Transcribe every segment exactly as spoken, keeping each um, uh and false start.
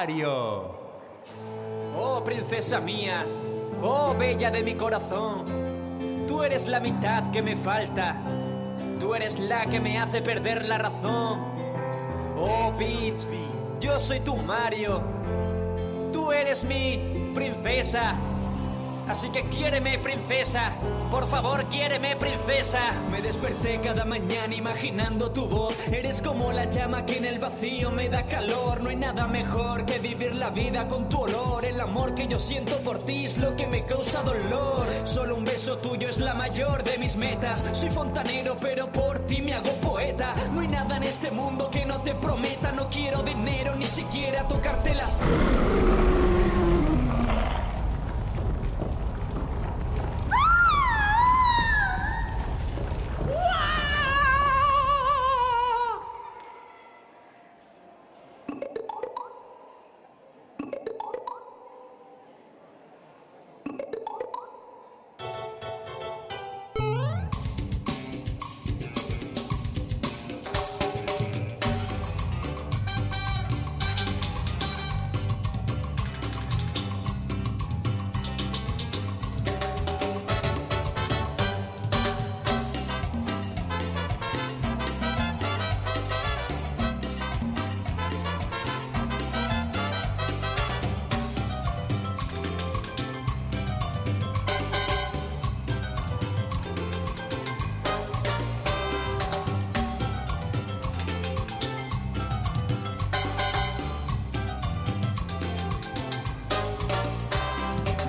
Lucario. Oh, princesa mía, oh, bella de mi corazón, tú eres la mitad que me falta, tú eres la que me hace perder la razón. Oh, Peach, yo soy tu Mario, tú eres mi princesa. Así que quiéreme, princesa, por favor, quiéreme, princesa. Me desperté cada mañana imaginando tu voz. Eres como la llama que en el vacío me da calor. No hay nada mejor que vivir la vida con tu olor. El amor que yo siento por ti es lo que me causa dolor. Solo un beso tuyo es la mayor de mis metas. Soy fontanero, pero por ti me hago poeta. No hay nada en este mundo que no te prometa. No quiero dinero, ni siquiera tocarte las...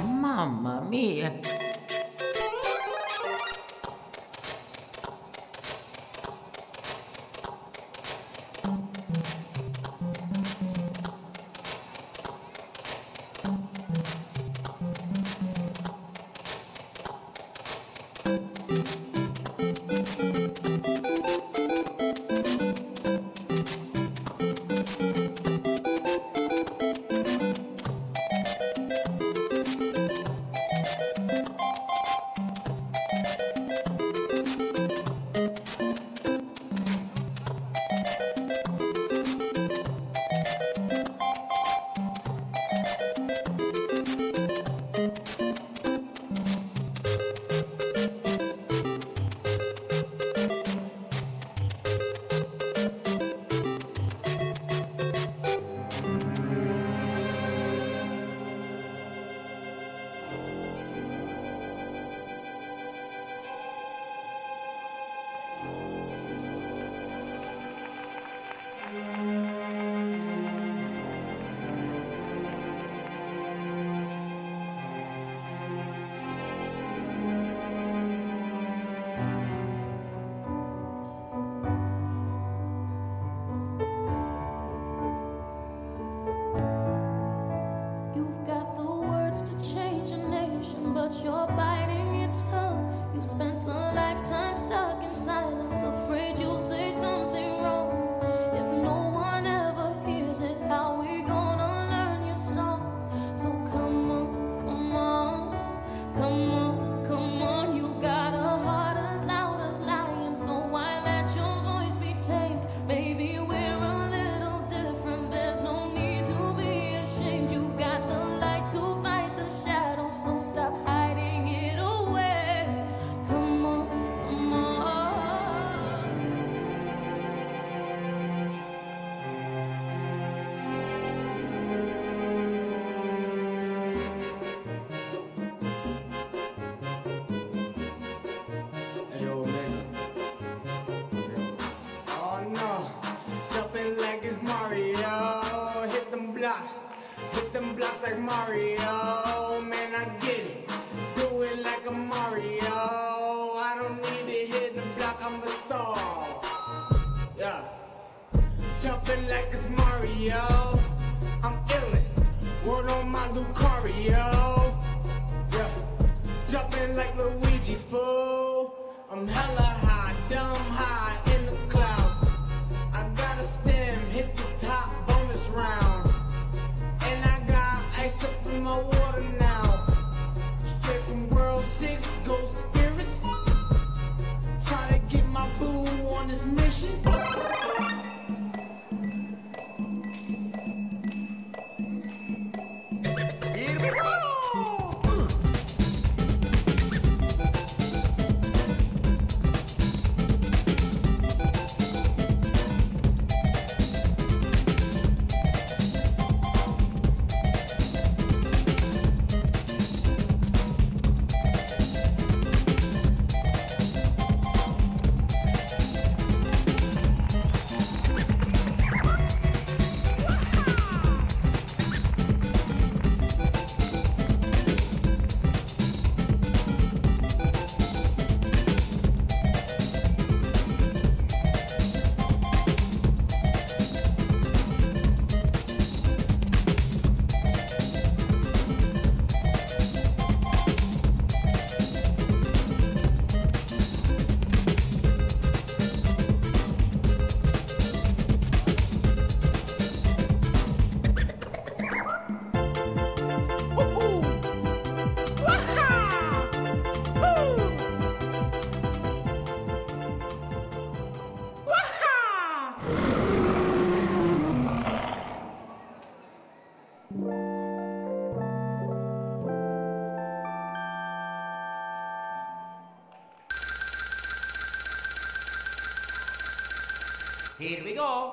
Mamma mia. You're biting your tongue. You've spent a lifetime stuck in silence, afraid you'll say something wrong. If no one ever hears it, how we gonna learn your song? So come on, come on, come on, come on. You've got a heart as loud as lion, so why let your voice be tamed? Maybe we're a little different, there's no need to be ashamed. You've got the light to fight the shadow, so stop hiding. Hit them blocks like Mario, man, I get it. Do it like a Mario. I don't need to hit the block, I'm a star. Yeah. Jumping like it's Mario. I'm illin'. Word on my Lucario. Yeah. Jumping like Luigi, fool. I'm hella high, dumb high in the clouds. I got a stem, hit the top bonus round. Up in my water now, straight from world six, go spirits. Try to get my boo on this mission. Here we go.